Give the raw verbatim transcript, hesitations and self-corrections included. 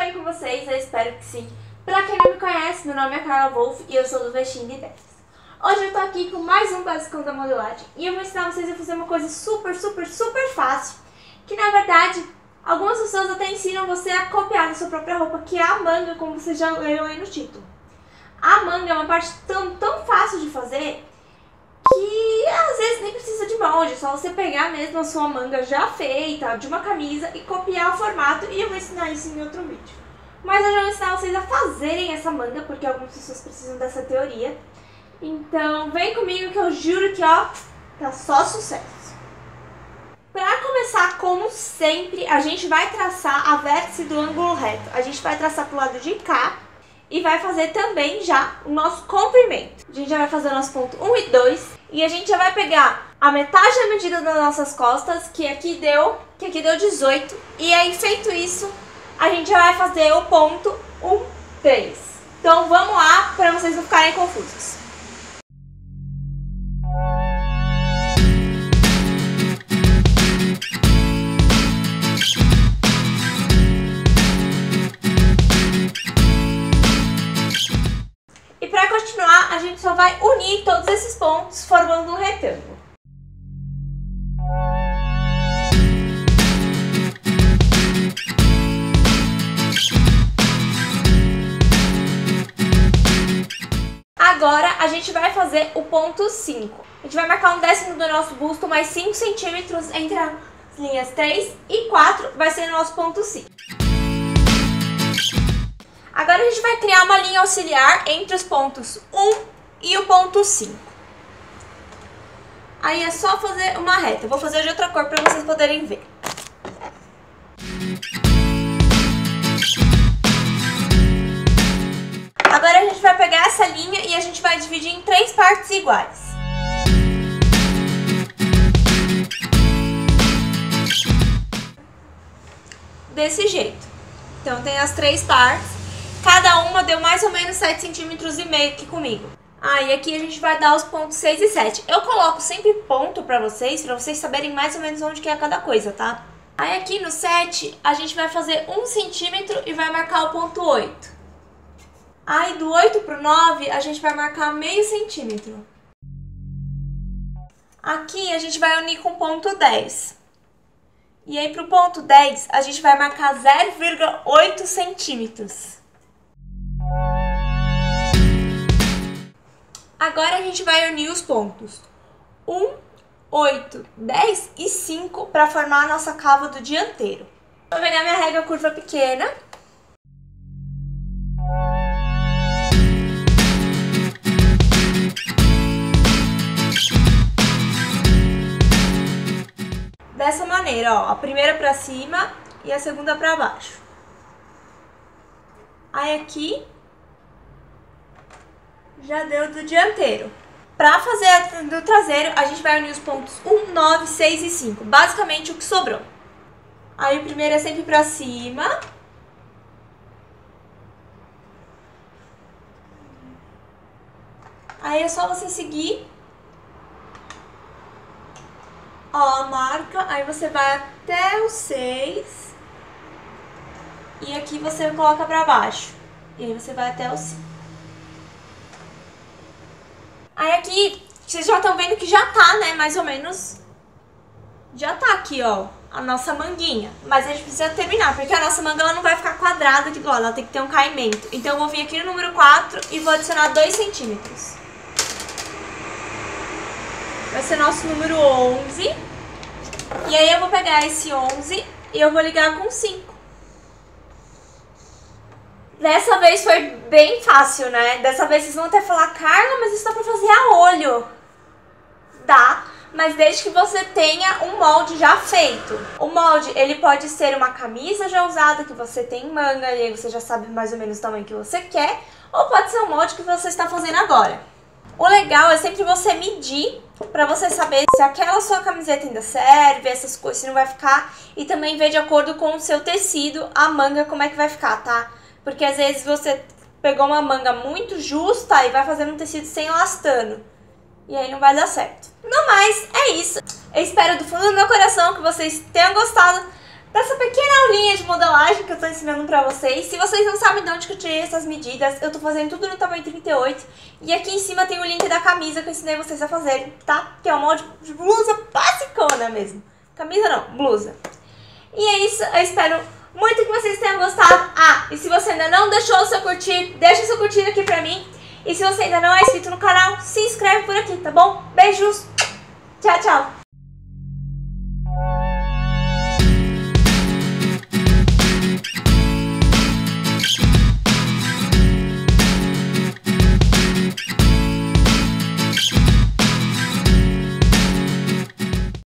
bem com vocês? Eu espero que sim. Pra quem não me conhece, meu nome é Carla Wolf e eu sou do Vestindo Ideias. Hoje eu tô aqui com mais um basicão da modelagem e eu vou ensinar vocês a fazer uma coisa super, super, super fácil. Que na verdade, algumas pessoas até ensinam você a copiar da sua própria roupa, que é a manga, como vocês já leram aí no título. A manga é uma parte tão, tão fácil de fazer que às vezes nem precisa de molde, é só você pegar mesmo a sua manga já feita, de uma camisa, e copiar o formato, e eu vou ensinar isso em outro vídeo. Mas eu já vou ensinar vocês a fazerem essa manga, porque algumas pessoas precisam dessa teoria. Então vem comigo que eu juro que ó, tá só sucesso. Pra começar, como sempre, a gente vai traçar a vértice do ângulo reto. A gente vai traçar pro lado de cá e vai fazer também já o nosso comprimento. A gente já vai fazer o nosso ponto um e dois. E a gente já vai pegar a metade da medida das nossas costas, que aqui deu, que aqui deu dezoito. E aí, feito isso, a gente já vai fazer o ponto um, três. Então vamos lá, para vocês não ficarem confusos. A gente só vai unir todos esses pontos formando um retângulo. Agora a gente vai fazer o ponto cinco. A gente vai marcar um décimo do nosso busto, mais cinco centímetros entre as linhas três e quatro, vai ser o nosso ponto cinco. Agora a gente vai criar uma linha auxiliar entre os pontos um e o ponto cinco. Aí é só fazer uma reta. Eu vou fazer de outra cor para vocês poderem ver. Agora a gente vai pegar essa linha e a gente vai dividir em três partes iguais. Desse jeito. Então tem as três partes. Cada uma deu mais ou menos sete centímetros e meio aqui comigo. Ah, e aqui a gente vai dar os pontos seis e sete. Eu coloco sempre ponto pra vocês, pra vocês saberem mais ou menos onde que é cada coisa, tá? Aí aqui no sete, a gente vai fazer um centímetro e vai marcar o ponto oito. Aí do oito pro nove, a gente vai marcar meio centímetro. Aqui a gente vai unir com o ponto dez. E aí pro ponto dez, a gente vai marcar zero vírgula oito centímetros. Agora a gente vai unir os pontos um, oito, dez e cinco para formar a nossa cava do dianteiro. Vou pegar minha régua curva pequena. Dessa maneira, ó, a primeira para cima e a segunda para baixo. Aí aqui já deu do dianteiro. Pra fazer a do traseiro, a gente vai unir os pontos um, nove, seis e cinco. Basicamente o que sobrou. Aí o primeiro é sempre pra cima. Aí é só você seguir. Ó, a marca. Aí você vai até o seis. E aqui você coloca pra baixo. E aí você vai até o cinco. Aí aqui, vocês já estão vendo que já tá, né, mais ou menos, já tá aqui, ó, a nossa manguinha. Mas a gente precisa terminar, porque a nossa manga ela não vai ficar quadrada aqui do lado, ela tem que ter um caimento. Então eu vou vir aqui no número quatro e vou adicionar dois centímetros. Vai ser nosso número onze. E aí eu vou pegar esse onze e eu vou ligar com cinco. Dessa vez foi bem fácil, né? Dessa vez vocês vão até falar, Carla, mas isso dá pra fazer a olho. Dá, mas desde que você tenha um molde já feito. O molde, ele pode ser uma camisa já usada, que você tem manga, e aí você já sabe mais ou menos o tamanho que você quer, ou pode ser um molde que você está fazendo agora. O legal é sempre você medir, pra você saber se aquela sua camiseta ainda serve, essas coisas, se não vai ficar, e também ver de acordo com o seu tecido, a manga, como é que vai ficar, tá? Porque às vezes você pegou uma manga muito justa e vai fazendo um tecido sem elastano. E aí não vai dar certo. No mais, é isso. Eu espero do fundo do meu coração que vocês tenham gostado dessa pequena aulinha de modelagem que eu tô ensinando pra vocês. Se vocês não sabem de onde que eu tirei essas medidas, eu tô fazendo tudo no tamanho trinta e oito. E aqui em cima tem o link da camisa que eu ensinei vocês a fazerem, tá? Que é um molde de blusa basicona mesmo. Camisa não, blusa. E é isso, eu espero muito que vocês tenham gostado. Ah, e se você ainda não deixou o seu curtir, deixa o seu curtir aqui pra mim. E se você ainda não é inscrito no canal, se inscreve por aqui, tá bom? Beijos, tchau, tchau!